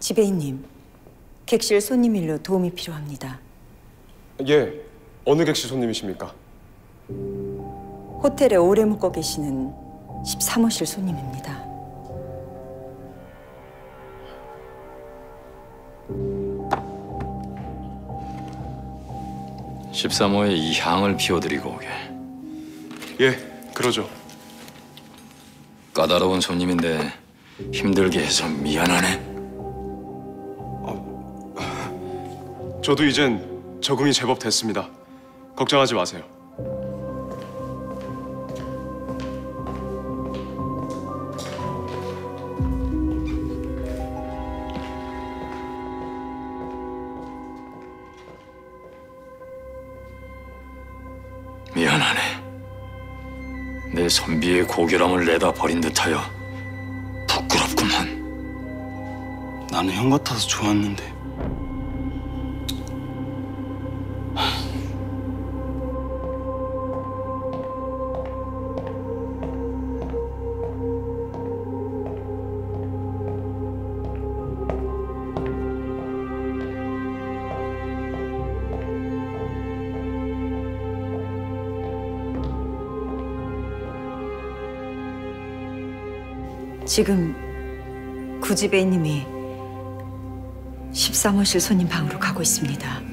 지배인님, 객실 손님 일로 도움이 필요합니다. 예, 어느 객실 손님이십니까? 호텔에 오래 묵고 계시는 13호실 손님입니다. (13호에) 이 향을 피워드리고 오게. 예, 그러죠. 까다로운 손님인데 힘들게 해서 미안하네. 저도 이젠 적응이 제법 됐습니다. 걱정하지 마세요. 미안하네. 내 선비의 고결함을 내다 버린 듯하여 부끄럽구만. 나는 형 같아서 좋았는데. 지금 구지배님이 13호실 손님 방으로 가고 있습니다.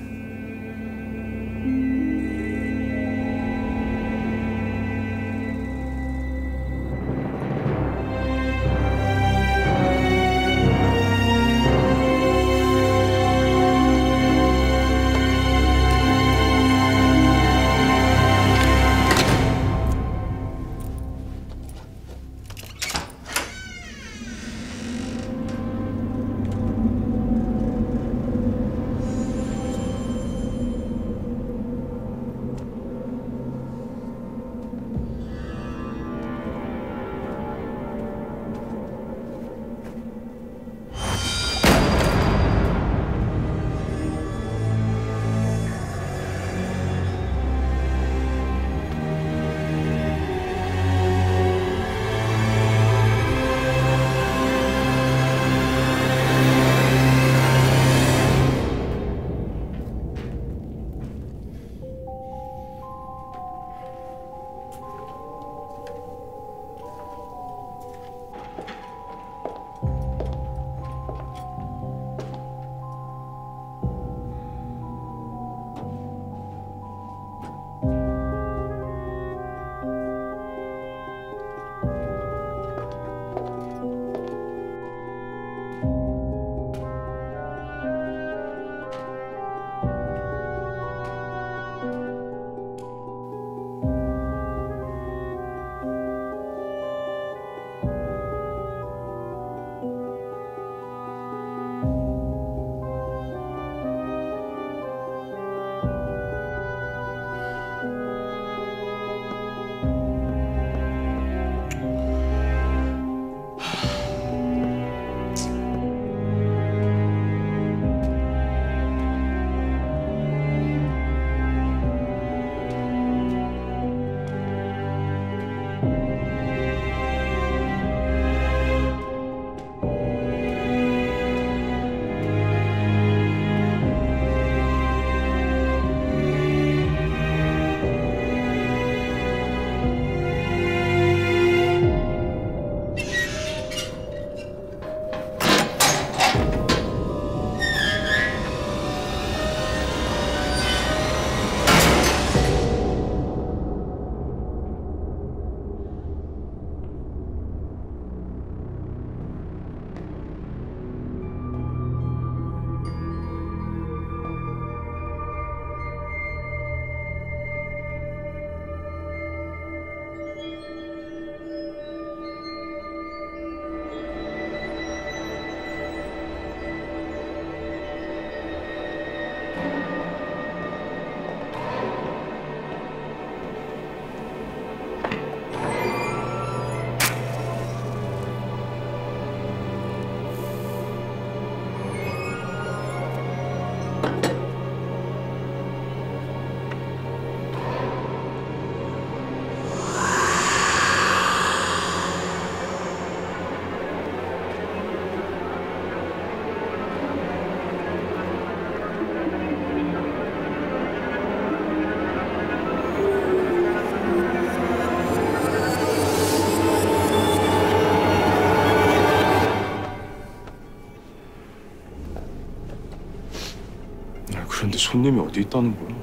근데 손님이 어디 있다는 거야?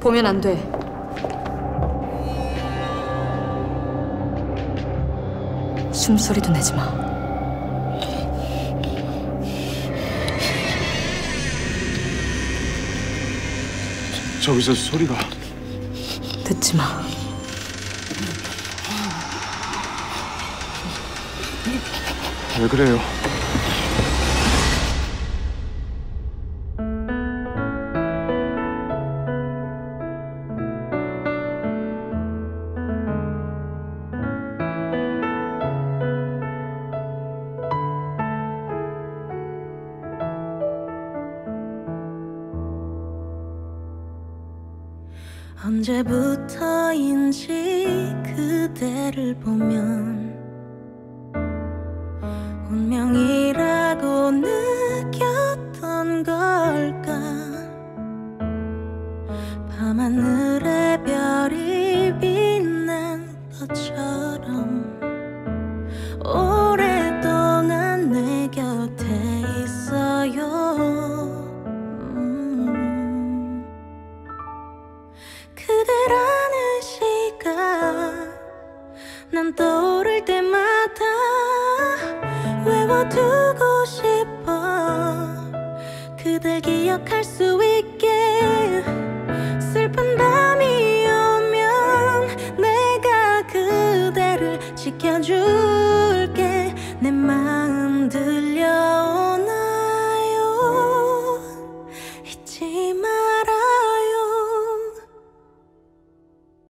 보면 안 돼. 숨소리도 내지 마. 저기서 소리가. 듣지 마. 왜 그래요? 언제부터인지 그대를 보면 운명이라고 느꼈던 걸까. 밤하늘의 별이 빛난 것처럼 오랫동안 내 곁에 있어요. 그대라는 시간 난 떠오를 때마다 외워두고 싶어. 그댈 기억할 수 있어.